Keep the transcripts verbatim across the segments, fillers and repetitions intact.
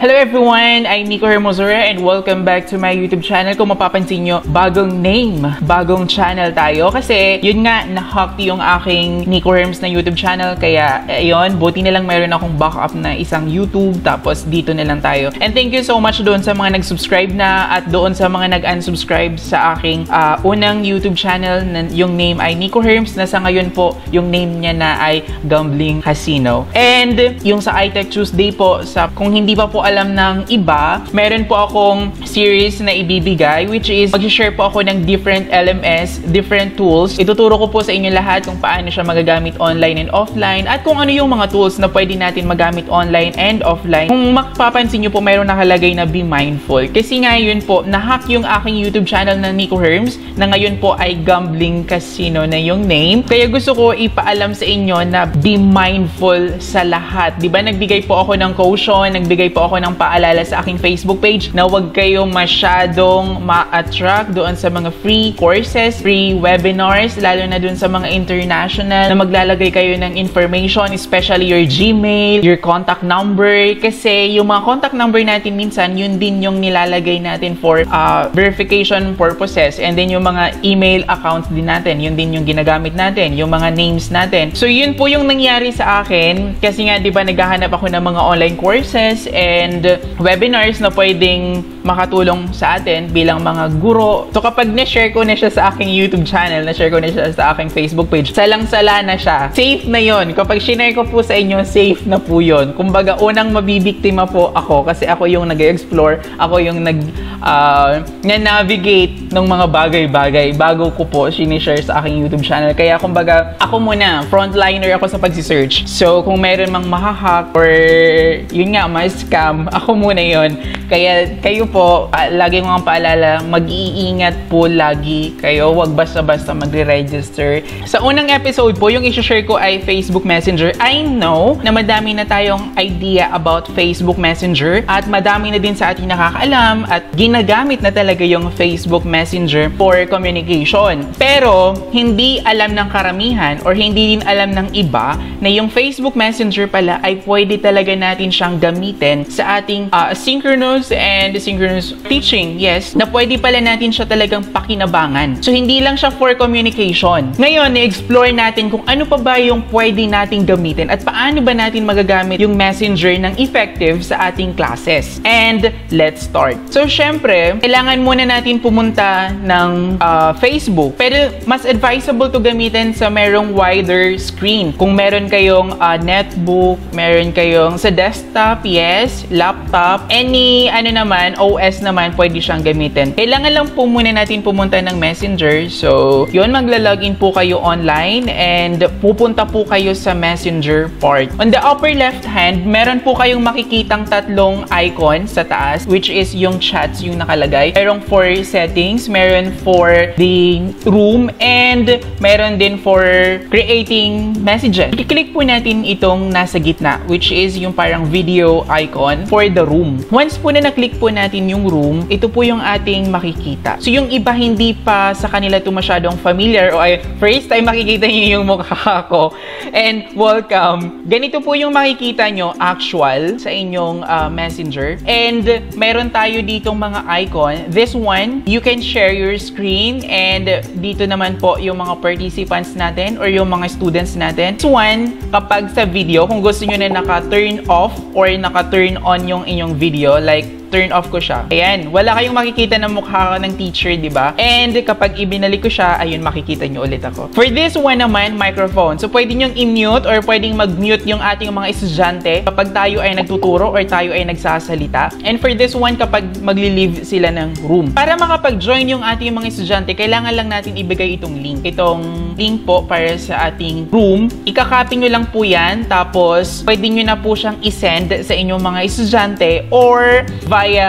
Hello everyone! I'm Nicco Hermosura and welcome back to my YouTube channel. Kung mapapansin nyo, bagong name, bagong channel tayo. Kasi yun nga, nahacked yung aking Nicco Herms na YouTube channel. Kaya ayun, buti na lang mayroon akong backup na isang YouTube. Tapos dito na lang tayo. And thank you so much doon sa mga nag-subscribe na at doon sa mga nag-unsubscribe sa aking uh, unang YouTube channel. Na yung name ay Nicco Herms. Na sa ngayon po, yung name niya na ay Gambling Casino. And yung sa iTech Tuesday po, sa, kung hindi pa po alam ng iba, meron po akong series na ibibigay, which is mag-share po ako ng different L M S, different tools. Ituturo ko po sa inyo lahat kung paano siya magagamit online and offline at kung ano yung mga tools na pwede natin magamit online and offline. Kung mapapansin nyo po, meron nakalagay na be mindful. Kasi nga yun po, nahack yung aking YouTube channel na Nicco Herms na ngayon po ay Gambling Casino na yung name. Kaya gusto ko ipaalam sa inyo na be mindful sa lahat. Diba, nagbigay po ako ng caution, nagbigay po ako ng paalala sa aking Facebook page na huwag kayo masyadong ma-attract doon sa mga free courses, free webinars, lalo na doon sa mga international na maglalagay kayo ng information, especially your Gmail, your contact number, kasi yung mga contact number natin minsan, yun din yung nilalagay natin for uh, verification purposes, and then yung mga email accounts din natin, yun din yung ginagamit natin, yung mga names natin. So yun po yung nangyari sa akin, kasi nga diba naghahanap ako ng mga online courses and webinars na pwedeng makatulong sa atin bilang mga guro. So kapag na-share ko na siya sa aking YouTube channel, na-share ko na siya sa aking Facebook page, salang-sala na siya. Safe na yon. Kapag shinare ko po sa inyo, safe na po yun. Kumbaga, unang mabibiktima po ako kasi ako yung nag-explore, ako yung nag, uh, na-navigate ng mga bagay-bagay bago ko po sinishare sa aking YouTube channel. Kaya kumbaga, ako muna, frontliner ako sa pagsisearch. So kung meron mang mahahack or yun nga, mas scam, ako muna yun. Kaya kayo po, uh, lagi ko ang paalala, mag-iingat po lagi kayo. Huwag basta-basta magre-register. Sa unang episode po, yung i-share ko ay Facebook Messenger. I know na madami na tayong idea about Facebook Messenger at madami na din sa atin nakakaalam at ginagamit na talaga yung Facebook Messenger for communication. Pero, hindi alam ng karamihan or hindi din alam ng iba na yung Facebook Messenger pala ay pwede talaga natin siyang gamitin sa ating uh, synchronous and synchronous teaching, yes, na pwede pala natin siya talagang pakinabangan. So, hindi lang siya for communication. Ngayon, i-explore natin kung ano pa ba yung pwede nating gamitin at paano ba natin magagamit yung messenger ng effective sa ating classes. And, let's start. So, syempre, kailangan muna natin pumunta ng uh, Facebook. Pero, mas advisable to gamitin sa merong wider screen. Kung meron kayong uh, netbook, meron kayong sa desktop, yes, laptop, any ano naman, O S naman, pwede siyang gamitin. Kailangan lang po muna natin pumunta ng Messenger. So, yun, magla-login po kayo online and pupunta po kayo sa Messenger part. On the upper left hand, meron po kayong makikitang tatlong icon sa taas, which is yung chats yung nakalagay. Merong for settings, meron for the room, and meron din for creating messages. I-click po natin itong nasa gitna, which is yung parang video icon for the room. Once po na na-click po natin yung room, ito po yung ating makikita. So yung iba hindi pa sa kanila ito masyadong familiar o ay first time makikita nyo yung mukha ko. And welcome! Ganito po yung makikita nyo actual sa inyong uh, messenger. And meron tayo ditong mga icon. This one, you can share your screen and dito naman po yung mga participants natin or yung mga students natin. This one, kapag sa video, kung gusto nyo na naka-turn off or naka-turn on yung inyong video, like turn off ko siya. Ayan, wala kayong makikita ng mukha ng teacher, di ba? And kapag ibinalik ko siya, ayun, makikita nyo ulit ako. For this one naman, microphone. So, pwede nyong i-mute or pwedeng mag-mute yung ating mga estudyante kapag tayo ay nagtuturo or tayo ay nagsasalita. And for this one, kapag magli-leave sila ng room. Para makapag-join yung ating mga estudyante, kailangan lang natin ibigay itong link. Itong link po para sa ating room. Ikakopy nyo lang po yan, tapos pwede nyo na po siyang isend sa inyong mga estudyante or via via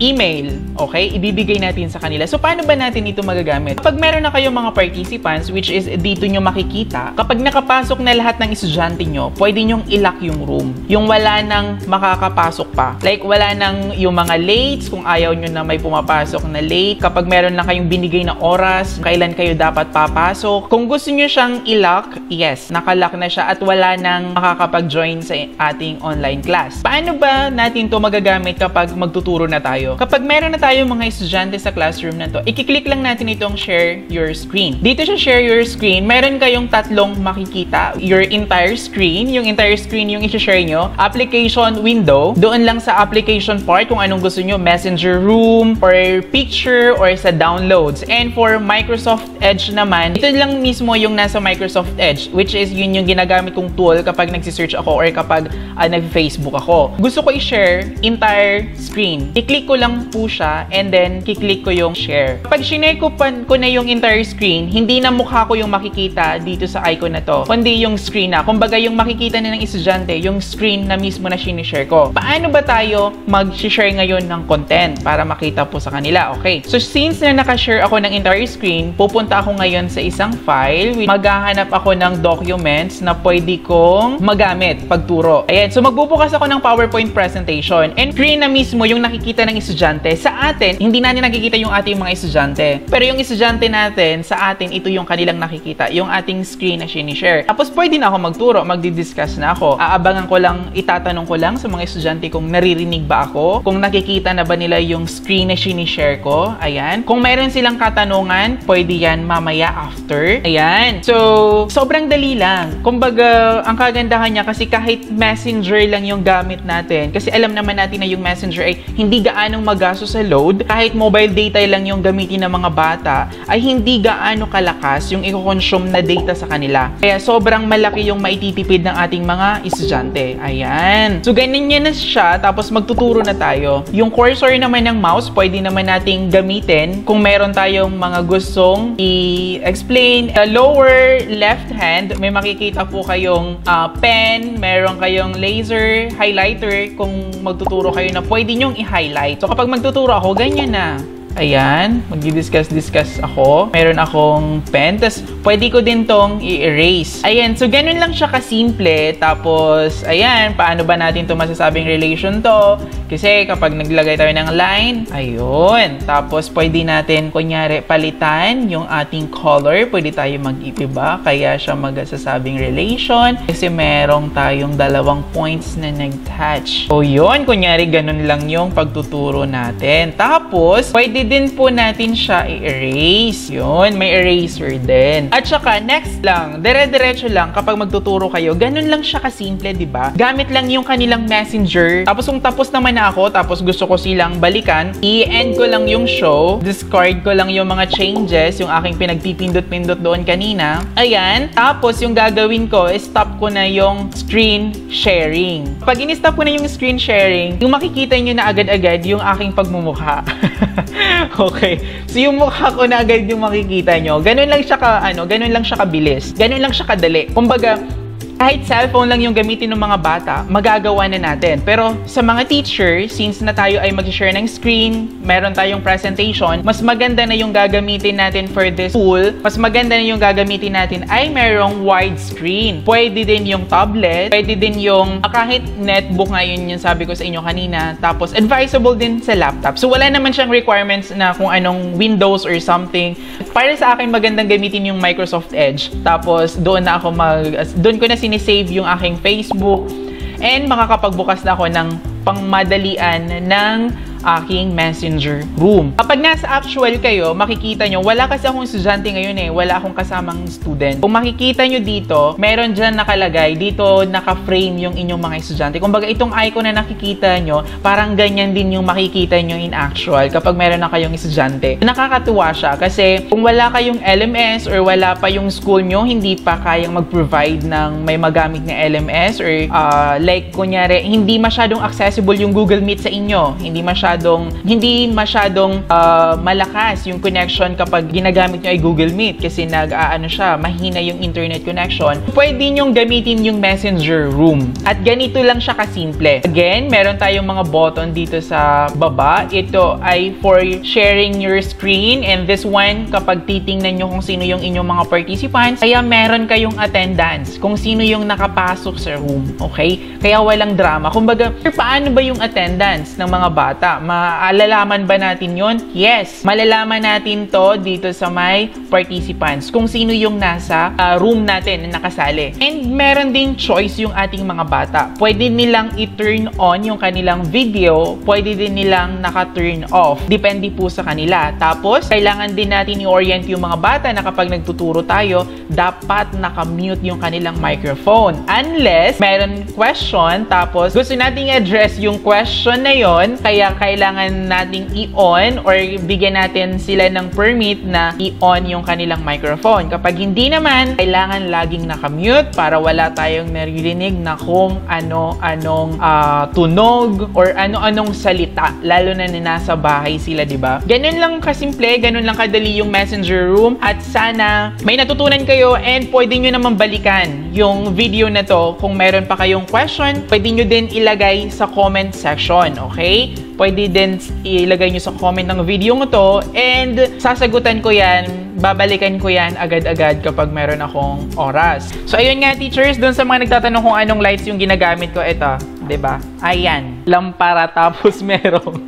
email, okay? Ibibigay natin sa kanila. So, paano ba natin ito magagamit? Kapag meron na kayong mga participants, which is dito nyo makikita, kapag nakapasok na lahat ng estudyante nyo, pwede nyong ilock yung room. Yung wala nang makakapasok pa. Like, wala nang yung mga lates, kung ayaw nyo na may pumapasok na late. Kapag meron lang kayong binigay na oras, kailan kayo dapat papasok. Kung gusto nyo siyang ilock, yes, nakalock na siya at wala nang makakapag-join sa ating online class. Paano ba natin to magagamit kapag magtuturo na tayo? Kapag meron na tayong mga estudyante sa classroom na to, ikiklik lang natin itong share your screen. Dito sa share your screen, meron kayong tatlong makikita. Your entire screen, yung entire screen yung i-share nyo. Application window, doon lang sa application part kung anong gusto nyo, messenger room, or picture, or sa downloads. And for Microsoft Edge naman, ito lang mismo yung nasa Microsoft Edge, which is yun yung ginagamit kong tool kapag nagsisearch ako or kapag uh, nag-Facebook ako. Gusto ko i-share entire screen. I-click ko lang po siya and then kiklik ko yung share. Kapag share ko, ko na yung entire screen, hindi na mukha ko yung makikita dito sa icon na to, kundi yung screen na. Kumbaga yung makikita na ng estudyante, yung screen na mismo na sinishare ko. Paano ba tayo mag-share ngayon ng content para makita po sa kanila? Okay. So since na nakashare ako ng entire screen, pupunta ako ngayon sa isang file. Maghahanap ako ng documents na pwede kong magamit pagturo. Ayan. So magbubukas ako ng PowerPoint presentation and screen na mismo yung nakikita ng estudyante. Sa atin, hindi natin nakikita yung ating mga estudyante. Pero yung estudyante natin, sa atin, ito yung kanilang nakikita. Yung ating screen na sinishare. Tapos pwede na ako magturo, magdi-discuss na ako. Aabangan ko lang, itatanong ko lang sa mga estudyante kung naririnig ba ako, kung nakikita na ba nila yung screen na sinishare ko. Ayan. Kung meron silang katanungan, pwede yan mamaya after. Ayan. So, sobrang dali lang. Kumbaga, ang kagandahan niya kasi kahit messenger lang yung gamit natin. Kasi alam naman natin na yung messenger ay hindi gaanong magastos sa load. Kahit mobile data lang yung gamitin ng mga bata, ay hindi gaano kalakas yung i-consume na data sa kanila. Kaya sobrang malaki yung maititipid ng ating mga estudyante. Ayan. So, ganun yan na siya. Tapos, magtuturo na tayo. Yung cursor naman ng mouse, pwede naman nating gamitin kung meron tayong mga gustong i-explain. Sa lower left hand, may makikita po kayong uh, pen, meron kayong laser, highlighter, kung magtuturo kayo na pwede nyong i-highlight. So, kapag magtuturo ako, ganyan na. Ayan, mag-discuss-discuss ako. Meron akong pen, tapos pwede ko din tong i-erase. Ayan, so ganun lang siya kasimple. Tapos, ayan, paano ba natin ito masasabing relation to? Kasi kapag naglagay tayo ng line, ayun. Tapos, pwede natin, kunyari, palitan yung ating color. Pwede tayo mag-ipiba, kaya siya magsasabing relation. Kasi merong tayong dalawang points na nag-touch. So, yun, kunyari, ganun lang yung pagtuturo natin. Tapos, pwede din po natin siya i-erase. Yun, may eraser din. At saka, next lang, dire-diretso lang kapag magtuturo kayo, ganun lang siya kasimple, diba? Gamit lang yung kanilang messenger. Tapos kung tapos naman na ako, tapos gusto ko silang balikan, i-end ko lang yung show, discard ko lang yung mga changes, yung aking pinagpipindot-pindot doon kanina. Ayan. Tapos yung gagawin ko, stop ko na yung screen sharing. Pag in-stop ko na yung screen sharing, yung makikita nyo na agad-agad yung aking pagmumukha. Okay. So, yung mukha ko na agad yung makikita nyo. Ganun lang siya ka, ano, ganun lang siya kabilis. Ganun lang siya kadali. Kumbaga, kahit cellphone lang yung gamitin ng mga bata, magagawa na natin. Pero sa mga teacher, since na tayo ay mag-share ng screen, meron tayong presentation, mas maganda na yung gagamitin natin for this tool. Mas maganda na yung gagamitin natin ay merong widescreen. Pwede din yung tablet, pwede din yung, ah, kahit netbook ngayon yung sabi ko sa inyo kanina, tapos advisable din sa laptop. So wala naman siyang requirements na kung anong Windows or something. Para sa akin, magandang gamitin yung Microsoft Edge. Tapos doon na ako mag, doon ko na sin save yung aking Facebook and makakapagbukas na ako ng pangmadalian ng aking messenger room. Kapag nasa actual kayo, makikita nyo, wala kasi akong estudyante ngayon eh, wala akong kasamang student. Kung makikita nyo dito, meron dyan nakalagay, dito naka-frame yung inyong mga estudyante. Kumbaga, itong icon na nakikita nyo, parang ganyan din yung makikita nyo in actual kapag meron na kayong estudyante. Nakakatuwa siya kasi kung wala kayong L M S or wala pa yung school nyo, hindi pa kayang mag-provide ng may magamit na L M S or uh, like, kunyari, hindi masyadong accessible yung Google Meet sa inyo. Hindi masyadong masyadong, hindi masyadong uh, malakas yung connection kapag ginagamit nyo ay Google Meet kasi nag-aano siya, mahina yung internet connection, pwede nyong gamitin yung Messenger Room. At ganito lang siya kasimple. Again, meron tayong mga button dito sa baba. Ito ay for sharing your screen, and this one, kapag titingnan nyo kung sino yung inyong mga participants, kaya meron kayong attendance kung sino yung nakapasok sa room. Okay? Kaya walang drama. Kumbaga, paano ba yung attendance ng mga bata? Malalaman ba natin yon? Yes! Malalaman natin to dito sa my participants, kung sino yung nasa uh, room natin na nakasali. And meron ding choice yung ating mga bata. Pwede nilang i-turn on yung kanilang video, pwede din nilang naka-turn off. Depende po sa kanila. Tapos, kailangan din natin i-orient yung mga bata na kapag nagtuturo tayo, dapat naka-mute yung kanilang microphone. Unless, meron question, tapos gusto nating address yung question na yon, kaya kailangan nating i-on or bigyan natin sila ng permit na i-on yung kanilang microphone. Kapag hindi naman, kailangan laging nakamute para wala tayong naririnig na kung ano-anong uh, tunog or ano-anong salita, lalo na nasa bahay sila, diba? Ganun lang kasimple, ganun lang kadali yung Messenger Room, at sana may natutunan kayo, and pwede nyo naman balikan yung video na to. Kung meron pa kayong question, pwede nyo din ilagay sa comment section, okay? Pwede din ilagay nyo sa comment ng video mo to, and sasagutan ko yan, babalikan ko yan agad-agad kapag meron akong oras. So, ayun nga teachers, dun sa mga nagtatanong kung anong lights yung ginagamit ko, ito, diba? Ayan, lampara, tapos merong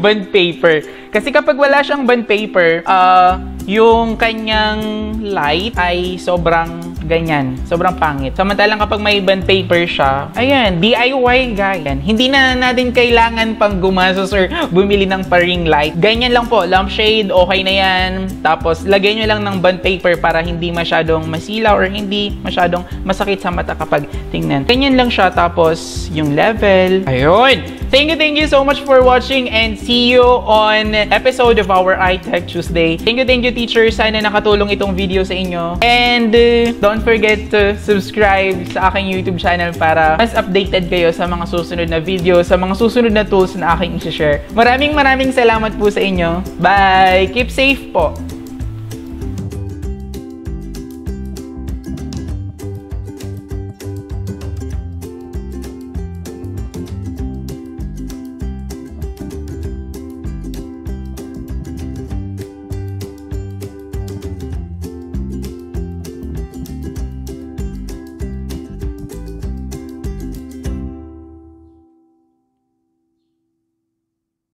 bond paper. Kasi kapag wala siyang bond paper, uh, yung kanyang light ay sobrang ganyan. Sobrang pangit. Samantalang kapag may bond paper siya, ayan, D I Y guys. Hindi na natin kailangan pang gumasos or bumili ng paring light. Ganyan lang po. Lampshade, okay na yan. Tapos, lagay nyo lang ng bond paper para hindi masyadong masila or hindi masyadong masakit sa mata kapag tingnan. Ganyan lang siya. Tapos, yung level. Ayun! Thank you, thank you so much for watching, and see you on episode of our iTech Tuesday. Thank you, thank you teachers. Sana nakatulong itong video sa inyo. And, uh, don't Don't forget to subscribe sa aking YouTube channel para mas updated kayo sa mga susunod na video, sa mga susunod na tools na aking i-share. Maraming maraming salamat po sa inyo. Bye! Keep safe po!